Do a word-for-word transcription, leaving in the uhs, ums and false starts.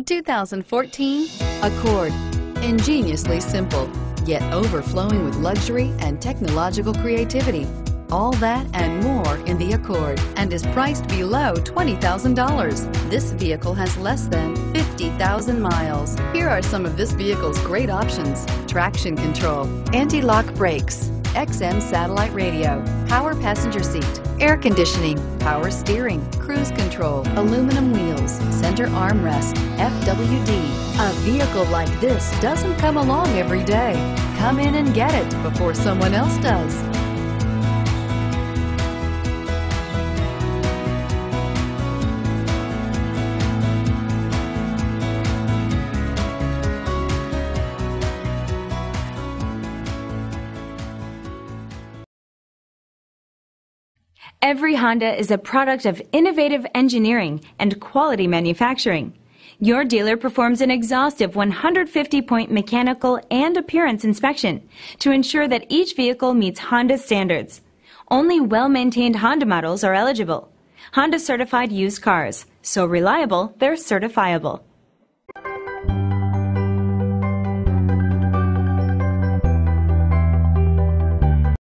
The two thousand fourteen Accord. Ingeniously simple, yet overflowing with luxury and technological creativity. All that and more in the Accord, and is priced below twenty thousand dollars. This vehicle has less than fifty thousand miles. Here are some of this vehicle's great options: traction control, anti-lock brakes, X M satellite radio, power passenger seat, air conditioning, power steering, cruise control, aluminum wheels, center armrest, F W D. A vehicle like this doesn't come along every day. Come in and get it before someone else does. Every Honda is a product of innovative engineering and quality manufacturing. Your dealer performs an exhaustive one hundred fifty point mechanical and appearance inspection to ensure that each vehicle meets Honda standards. Only well-maintained Honda models are eligible. Honda certified used cars, so reliable they're certifiable.